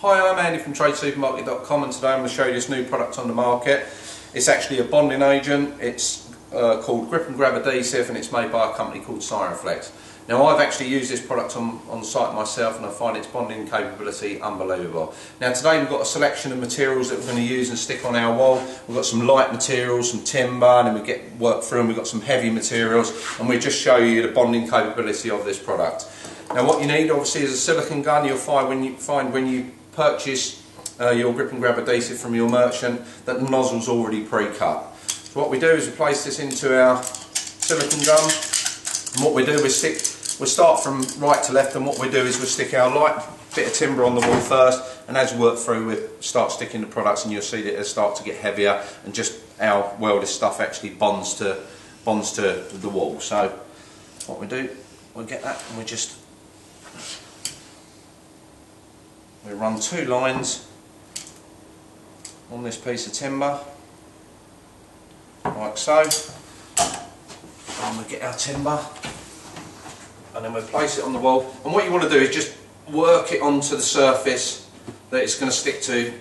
Hi, I'm Andy from Tradesupermarket.com, and today I'm going to show you this new product on the market. It's actually a bonding agent. It's called Grip and Grab Adhesive, and it's made by a company called Siroflex. Now, I've actually used this product on site myself, and I find its bonding capability unbelievable. Now, today we've got a selection of materials that we're going to use and stick on our wall. We've got some light materials, some timber, and then we work through, and we've got some heavy materials, and we just show you the bonding capability of this product. Now, what you need obviously is a silicone gun. You'll find when you purchase your grip and grab adhesive from your merchant that the nozzle's already pre-cut. So what we do is we place this into our silicone gun, and what we do is we'll start from right to left, and what we do is we'll stick our light bit of timber on the wall first, and as we work through we start sticking the products, and you'll see that they start to get heavier, and just our welded stuff actually bonds to the wall. So what we do, we'll get that and we run two lines on this piece of timber, like so, and we get our timber, and then we place it on the wall. And what you want to do is just work it onto the surface that it's going to stick to,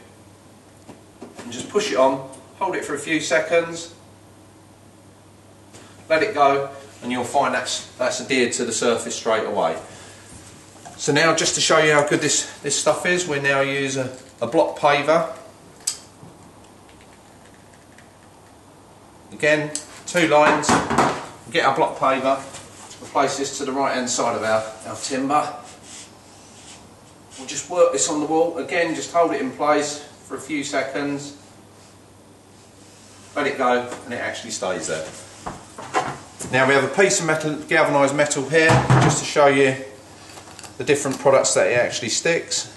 and just push it on, hold it for a few seconds, let it go, and you'll find that's adhered to the surface straight away. So now, just to show you how good this stuff is, we now use a block paver. Again, two lines, we get our block paver, we'll place this to the right hand side of our timber. We'll just work this on the wall, again just hold it in place for a few seconds, let it go, and it actually stays there. Now we have a piece of metal, galvanised metal here, just to show you the different products that it actually sticks.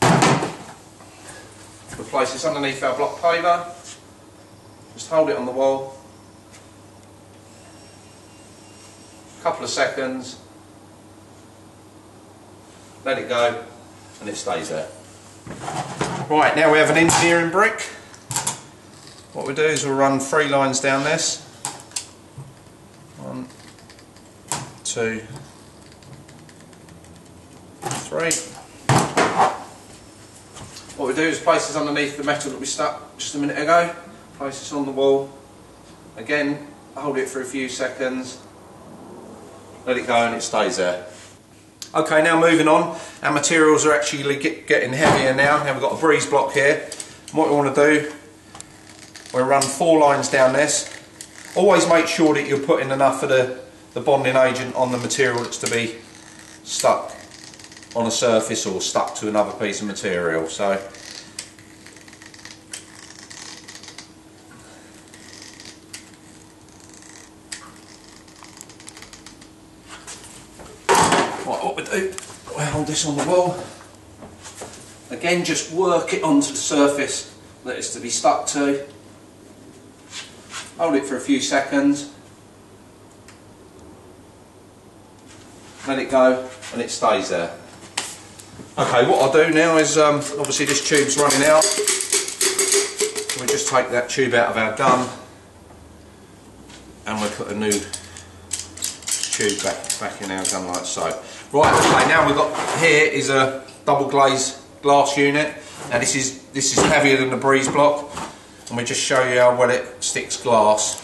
We'll place this underneath our block paver, just hold it on the wall, a couple of seconds, let it go, and it stays there. Right, now we have an engineering brick. What we do is we'll run three lines down this. 1, 2, 3. What we do is place this underneath the metal that we stuck just a minute ago, place this on the wall, again hold it for a few seconds, let it go, and it stays there. Okay, now moving on, our materials are actually getting heavier now. Now we've got a breeze block here, and what we want to do, we'll run four lines down this. Always make sure that you're putting enough of the bonding agent on the material that's to be stuck on a surface or stuck to another piece of material. So what we do, we'll hold this on the wall. Again, just work it onto the surface that it's to be stuck to. Hold it for a few seconds, let it go, and it stays there. Okay, what I'll do now is, obviously this tube's running out, we just take that tube out of our gun, and we put a new tube back in our gun like so. Right, okay, now we've got, here is a double glazed glass unit. Now this is heavier than the breeze block, and we just show you how well it sticks glass.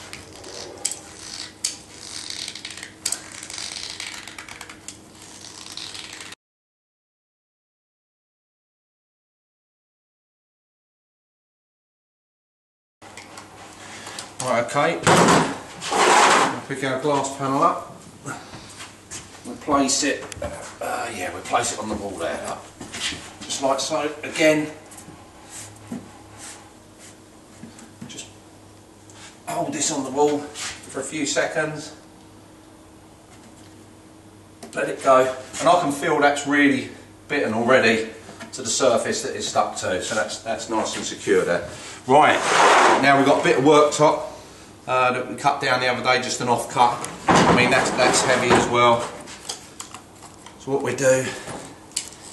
Right, okay, we'll pick our glass panel up, we'll place it, we'll place it on the wall there, just like so, again, just hold this on the wall for a few seconds, let it go, and I can feel that's really bitten already to the surface that it's stuck to, so that's nice and secure there. Right, now we've got a bit of worktop that we cut down the other day, just an off cut. I mean that's heavy as well. So what we do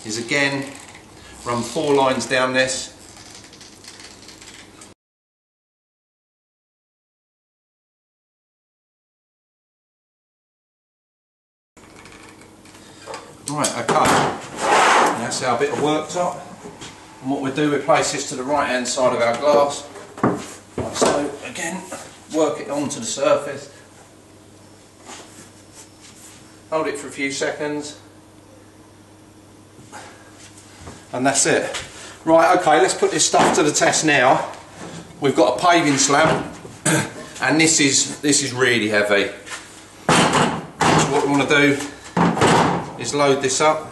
is again run four lines down this. That's our bit of worktop. And what we do, we place this to the right hand side of our glass, like so. Again, work it onto the surface. Hold it for a few seconds. And that's it. Right, okay, let's put this stuff to the test now. We've got a paving slab, and this is really heavy. So what we want to do is load this up.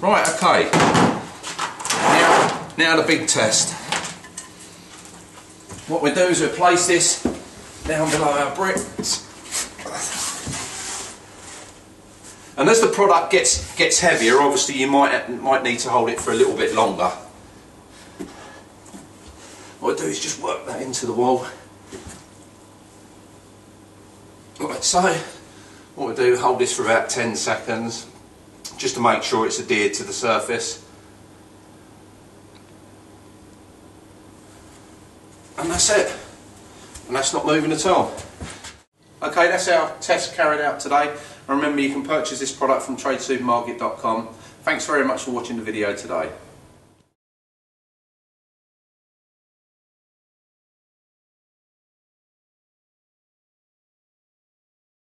Right, okay, now the big test. What we do is we place this down below our bricks, and as the product gets heavier, obviously you might need to hold it for a little bit longer. What I do is just work that into the wall, like so. What we do, hold this for about 10 seconds. Just to make sure it's adhered to the surface. And that's it. And that's not moving at all. Okay, that's our test carried out today. And remember, you can purchase this product from Tradesupermarket.com. Thanks very much for watching the video today.